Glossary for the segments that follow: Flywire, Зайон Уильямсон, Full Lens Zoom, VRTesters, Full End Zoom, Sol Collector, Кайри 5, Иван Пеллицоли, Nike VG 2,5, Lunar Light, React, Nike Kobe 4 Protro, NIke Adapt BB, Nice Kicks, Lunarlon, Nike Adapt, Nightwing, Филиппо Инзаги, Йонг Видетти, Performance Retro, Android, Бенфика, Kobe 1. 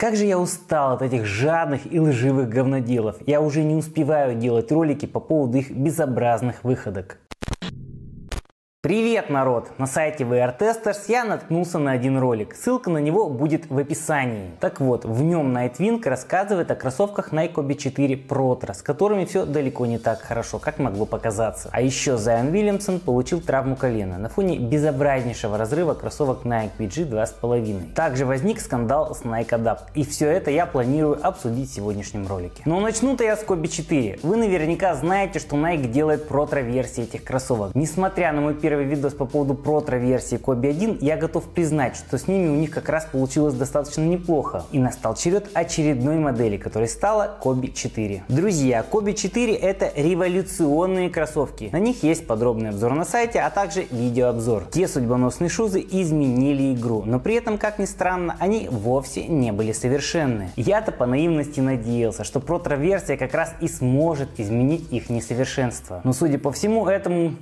Как же я устал от этих жадных и лживых говноделов. Я уже не успеваю делать ролики по поводу их безобразных выходок. Привет, народ! На сайте VRTesters я наткнулся на один ролик, ссылка на него будет в описании. Так вот, в нем Nightwing рассказывает о кроссовках Nike Kobe 4 Protro, с которыми все далеко не так хорошо, как могло показаться. А еще Зайон Уильямсон получил травму колена на фоне безобразнейшего разрыва кроссовок Nike VG 2,5. Также возник скандал с Nike Adapt, и все это я планирую обсудить в сегодняшнем ролике. Но начну-то я с Kobe 4. Вы наверняка знаете, что Nike делает Protro версии этих кроссовок. Несмотря на мой первый видос по поводу Protro версии Kobe 1, я готов признать, что с ними у них как раз получилось достаточно неплохо. И настал черед очередной модели, которой стала Kobe 4. Друзья, Kobe 4 это революционные кроссовки. На них есть подробный обзор на сайте, а также видеообзор. Те судьбоносные шузы изменили игру, но при этом, как ни странно, они вовсе не были совершенны. Я-то по наивности надеялся, что Protro версия как раз и сможет изменить их несовершенство. Но судя по всему этому...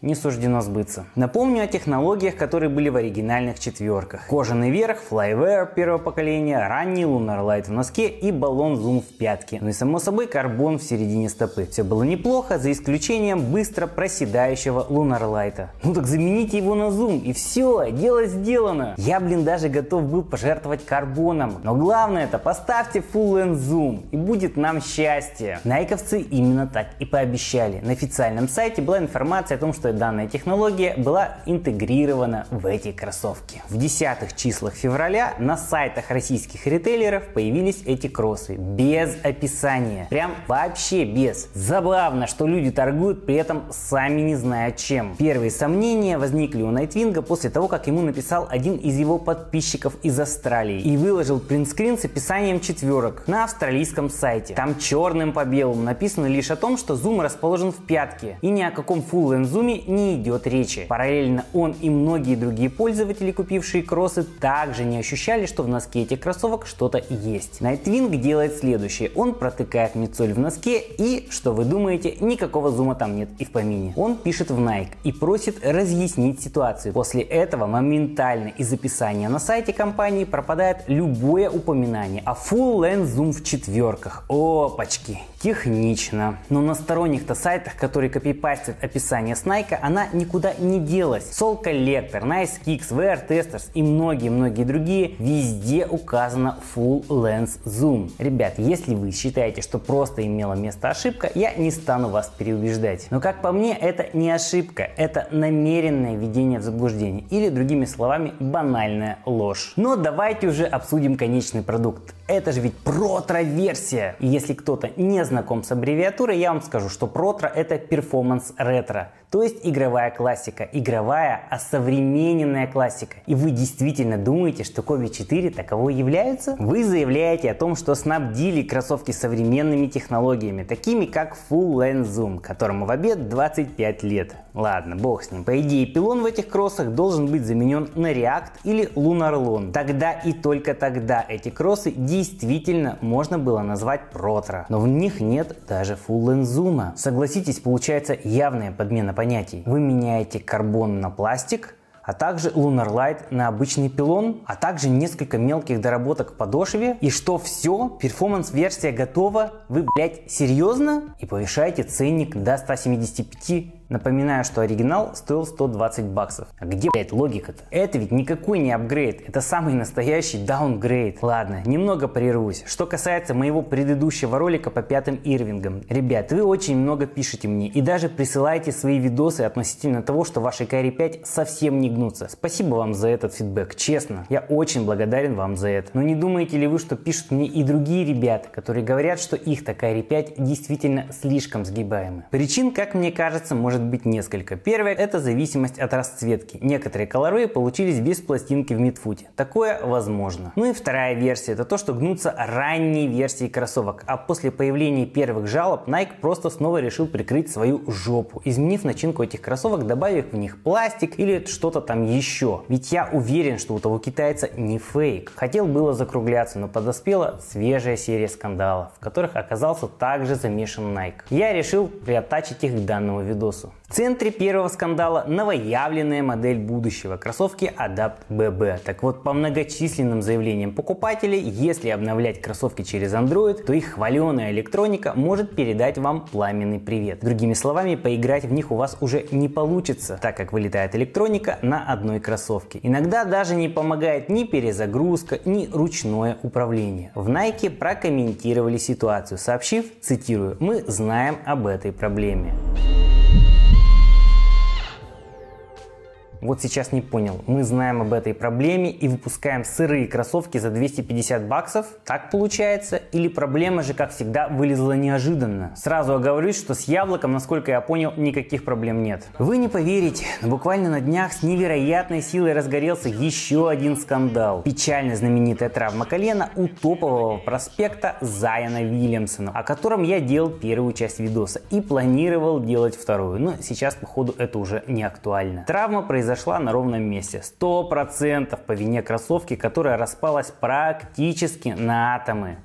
не суждено сбыться. Напомню о технологиях, которые были в оригинальных четверках. Кожаный верх, Flywire первого поколения, ранний Lunar Light в носке и баллон Zoom в пятке. Ну и само собой карбон в середине стопы. Все было неплохо, за исключением быстро проседающего Lunar Light. Ну так замените его на Zoom и все, дело сделано. Я, даже готов был пожертвовать карбоном. Но главное это поставьте Full End Zoom и будет нам счастье. Найковцы именно так и пообещали. На официальном сайте была информация о том, что данная технология была интегрирована в эти кроссовки. В 10-х числах февраля на сайтах российских ритейлеров появились эти кроссы без описания, прям вообще без. Забавно, что люди торгуют при этом сами не зная чем. Первые сомнения возникли у Nightwing после того, как ему написал один из его подписчиков из Австралии и выложил принтскрин с описанием четверок на австралийском сайте. Там черным по белому написано лишь о том, что зум расположен в пятке и ни о каком Full End Zoom не идет речи. Параллельно он и многие другие пользователи, купившие кроссы, также не ощущали, что в носке этих кроссовок что-то есть. Nightwing делает следующее. Он протыкает мицоль в носке и, что вы думаете, никакого зума там нет и в помине. Он пишет в Nike и просит разъяснить ситуацию. После этого моментально из описания на сайте компании пропадает любое упоминание о Full Lens Zoom в четверках. Опачки, технично. Но на сторонних-то сайтах, которые копипастят описание с Nike, она никуда не делась. Sol Collector, Nice Kicks, VRTesters и многие-многие другие, везде указано Full Lens Zoom. Ребят, если вы считаете, что просто имела место ошибка, я не стану вас переубеждать. Но как по мне, это не ошибка, это намеренное введение в заблуждение или, другими словами, банальная ложь. Но давайте уже обсудим конечный продукт. Это же ведь Protro версия. И если кто-то не знаком с аббревиатурой, я вам скажу, что Protro это Performance Retro, то есть игровая классика. Игровая, а современная классика. И вы действительно думаете, что Kobe 4 таковой является? Вы заявляете о том, что снабдили кроссовки современными технологиями, такими как Full Lens Zoom, которому в обед 25 лет. Ладно, бог с ним. По идее, пилон в этих кроссах должен быть заменен на React или Lunarlon. Тогда и только тогда эти кроссы действительно можно было назвать Protro. Но в них нет даже Full Lens Zoom. Согласитесь, получается явная подмена понятий. Вы меняете карбон на пластик, а также Lunar Light на обычный пилон, а также несколько мелких доработок к подошве. И что все? Перформанс-версия готова? Вы, серьезно? И повышаете ценник до 175. Напоминаю, что оригинал стоил 120 баксов. А где, логика-то? Это ведь никакой не апгрейд, это самый настоящий даунгрейд. Ладно, немного прервусь. Что касается моего предыдущего ролика по пятым Ирвингам. Ребят, вы очень много пишете мне и даже присылаете свои видосы относительно того, что ваши Кайри 5 совсем не гнутся. Спасибо вам за этот фидбэк, честно. Я очень благодарен вам за это. Но не думаете ли вы, что пишут мне и другие ребята, которые говорят, что их-то Кайри 5 действительно слишком сгибаемы? Причин, как мне кажется, может быть несколько. Первое — это зависимость от расцветки. Некоторые колоры получились без пластинки в мидфуте. Такое возможно. Ну и вторая версия — это то, что гнутся ранние версии кроссовок. А после появления первых жалоб Nike просто снова решил прикрыть свою жопу, изменив начинку этих кроссовок, добавив в них пластик или что-то там еще. Ведь я уверен, что у того китайца не фейк. Хотел было закругляться, но подоспела свежая серия скандалов, в которых оказался также замешан Nike. Я решил приоттачить их к данному видосу. вопросу. В центре первого скандала новоявленная модель будущего – кроссовки Adapt BB. Так вот, по многочисленным заявлениям покупателей, если обновлять кроссовки через Android, то их хваленая электроника может передать вам пламенный привет. Другими словами, поиграть в них у вас уже не получится, так как вылетает электроника на одной кроссовке. Иногда даже не помогает ни перезагрузка, ни ручное управление. В Nike прокомментировали ситуацию, сообщив, цитирую, «Мы знаем об этой проблеме». Вот сейчас не понял, мы знаем об этой проблеме и выпускаем сырые кроссовки за 250 баксов? Так получается? Или проблема же, как всегда, вылезла неожиданно? Сразу оговорюсь, что с яблоком, насколько я понял, никаких проблем нет. Вы не поверите, но буквально на днях с невероятной силой разгорелся еще один скандал. Печально знаменитая травма колена у топового проспекта Зайона Вильямсона, о котором я делал первую часть видоса и планировал делать вторую, но сейчас, походу, это уже не актуально. Травма произошла на ровном месте, 100% по вине кроссовки, которая распалась практически на атомы.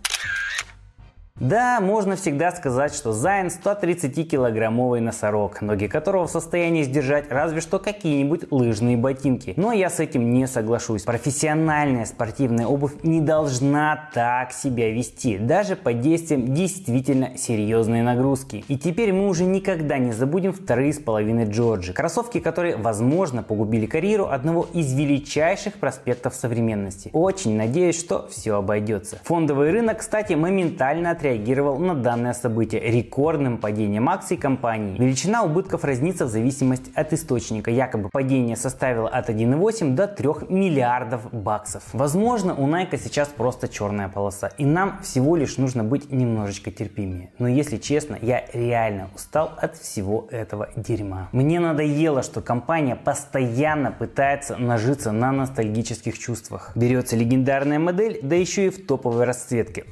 Да, можно всегда сказать, что Зайн 130-килограммовый носорог, ноги которого в состоянии сдержать разве что какие-нибудь лыжные ботинки. Но я с этим не соглашусь. Профессиональная спортивная обувь не должна так себя вести, даже под действием действительно серьезной нагрузки. И теперь мы уже никогда не забудем вторые с половиной Джорджи. Кроссовки, которые, возможно, погубили карьеру одного из величайших проспектов современности. Очень надеюсь, что все обойдется. Фондовый рынок, кстати, моментально отреагировал на данное событие рекордным падением акций компании. Величина убытков разнится в зависимости от источника. Якобы падение составило от 1,8 до 3 миллиардов баксов. Возможно, у Nike сейчас просто черная полоса, и нам всего лишь нужно быть немножечко терпимее. Но если честно, я реально устал от всего этого дерьма. Мне надоело, что компания постоянно пытается нажиться на ностальгических чувствах. Берется легендарная модель, да еще и в топовой расцветке.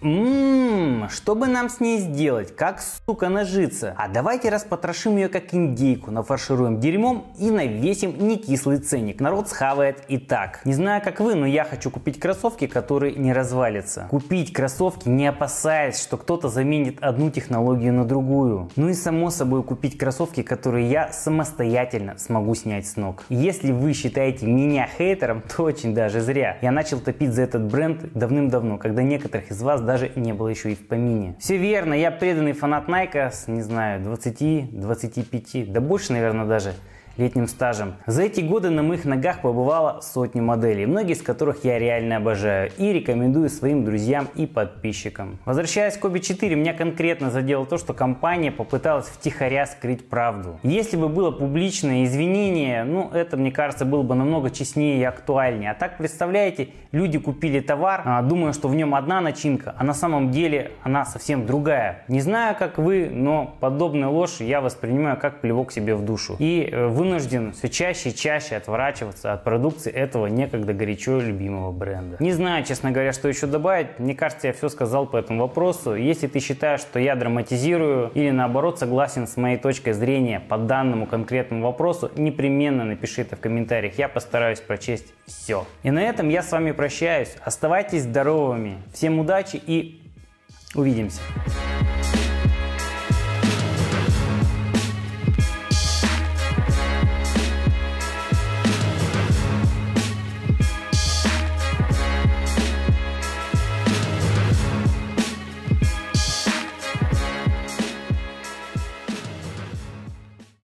Что бы нам с ней сделать? Как, сука, нажиться? А давайте распотрошим ее как индейку, нафаршируем дерьмом и навесим некислый ценник. Народ схавает и так. Не знаю, как вы, но я хочу купить кроссовки, которые не развалятся. Купить кроссовки, не опасаясь, что кто-то заменит одну технологию на другую. Ну и само собой купить кроссовки, которые я самостоятельно смогу снять с ног. Если вы считаете меня хейтером, то очень даже зря. Я начал топить за этот бренд давным-давно, когда некоторых из вас даже не было еще и в помине. Все верно, я преданный фанат Nike с, не знаю, 20, 25, да больше, наверное, даже летним стажем. За эти годы на моих ногах побывало сотни моделей, многие из которых я реально обожаю и рекомендую своим друзьям и подписчикам. Возвращаясь к Kobe 4, меня конкретно задело то, что компания попыталась втихаря скрыть правду. Если бы было публичное извинение, ну это, мне кажется, было бы намного честнее и актуальнее. А так, представляете, люди купили товар, думая, что в нем одна начинка, а на самом деле она совсем другая. Не знаю, как вы, но подобную ложь я воспринимаю как плевок себе в душу. И вынужден все чаще и чаще отворачиваться от продукции этого некогда горячо любимого бренда. Не знаю, честно говоря, что еще добавить. Мне кажется, я все сказал по этому вопросу. Если ты считаешь, что я драматизирую или наоборот согласен с моей точкой зрения по данному конкретному вопросу, непременно напиши это в комментариях. Я постараюсь прочесть все. И на этом я с вами прощаюсь. Оставайтесь здоровыми. Всем удачи и увидимся.